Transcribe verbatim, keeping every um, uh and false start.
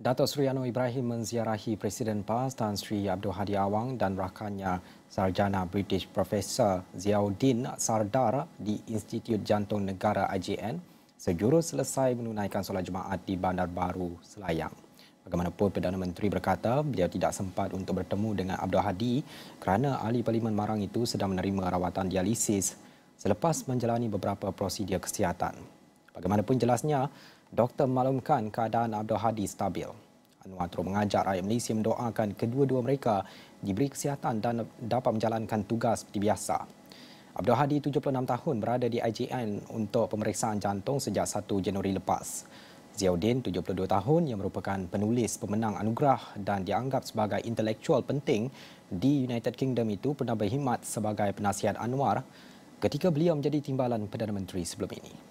Datuk Seri Anwar Ibrahim menziarahi Presiden P A S Tan Sri Abdul Hadi Awang dan rakannya sarjana British Profesor Ziauddin Sardar di Institut Jantung Negara I J N sejurus selesai menunaikan solat Jumaat di Bandar Baru, Selayang. Bagaimanapun, Perdana Menteri berkata beliau tidak sempat untuk bertemu dengan Abdul Hadi kerana ahli parlimen Marang itu sedang menerima rawatan dialisis selepas menjalani beberapa prosedur kesihatan. Bagaimanapun jelasnya, doktor maklumkan keadaan Abdul Hadi stabil. Anwar terus mengajak rakyat Malaysia mendoakan kedua-dua mereka diberi kesihatan dan dapat menjalankan tugas seperti biasa. Abdul Hadi, tujuh puluh enam tahun, berada di I J N untuk pemeriksaan jantung sejak satu Januari lepas. Ziauddin, tujuh puluh dua tahun, yang merupakan penulis pemenang anugerah dan dianggap sebagai intelektual penting di United Kingdom itu, pernah berkhidmat sebagai penasihat Anwar ketika beliau menjadi timbalan Perdana Menteri sebelum ini.